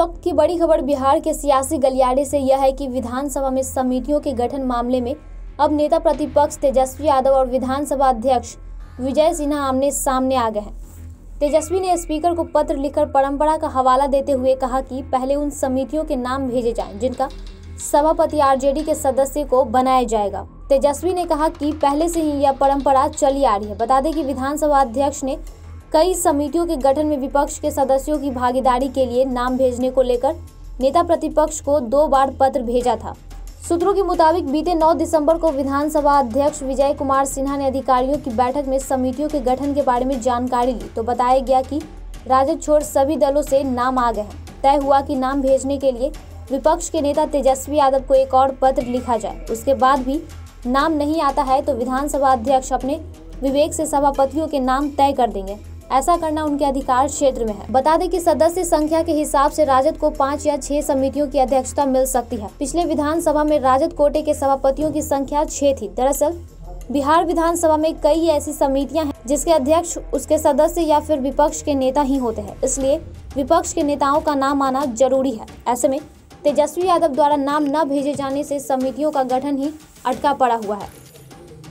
वक्त की बड़ी खबर बिहार के सियासी गलियारे से यह है कि विधानसभा में समितियों के गठन मामले में अब नेता प्रतिपक्ष तेजस्वी यादव और विधानसभा अध्यक्ष विजय सिन्हा आमने सामने आ गए हैं। तेजस्वी ने स्पीकर को पत्र लिखकर परंपरा का हवाला देते हुए कहा कि पहले उन समितियों के नाम भेजे जाएं जिनका सभापति आरजेडी के सदस्य को बनाया जाएगा। तेजस्वी ने कहा कि पहले से ही यह परंपरा चली आ रही है। बता दें कि विधानसभा अध्यक्ष ने कई समितियों के गठन में विपक्ष के सदस्यों की भागीदारी के लिए नाम भेजने को लेकर नेता प्रतिपक्ष को 2 बार पत्र भेजा था। सूत्रों के मुताबिक बीते 9 दिसंबर को विधानसभा अध्यक्ष विजय कुमार सिन्हा ने अधिकारियों की बैठक में समितियों के गठन के बारे में जानकारी ली तो बताया गया कि राजद छोड़ सभी दलों से नाम आ गए हैं। तय हुआ कि नाम भेजने के लिए विपक्ष के नेता तेजस्वी यादव को एक और पत्र लिखा जाए। उसके बाद भी नाम नहीं आता है तो विधानसभा अध्यक्ष अपने विवेक से सभापतियों के नाम तय कर देंगे। ऐसा करना उनके अधिकार क्षेत्र में है। बता दें कि सदस्य संख्या के हिसाब से राजद को 5 या 6 समितियों की अध्यक्षता मिल सकती है। पिछले विधानसभा में राजद कोटे के सभापतियों की संख्या 6 थी। दरअसल बिहार विधानसभा में कई ऐसी समितियां हैं जिसके अध्यक्ष उसके सदस्य या फिर विपक्ष के नेता ही होते हैं, इसलिए विपक्ष के नेताओं का नाम आना जरूरी है। ऐसे में तेजस्वी यादव द्वारा नाम न भेजे जाने से समितियों का गठन ही अटका पड़ा हुआ है।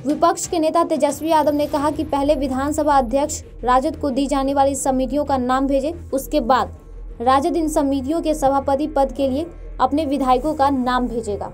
विपक्ष के नेता तेजस्वी यादव ने कहा कि पहले विधानसभा अध्यक्ष राजद को दी जाने वाली समितियों का नाम भेजे, उसके बाद राजद इन समितियों के सभापति पद के लिए अपने विधायकों का नाम भेजेगा।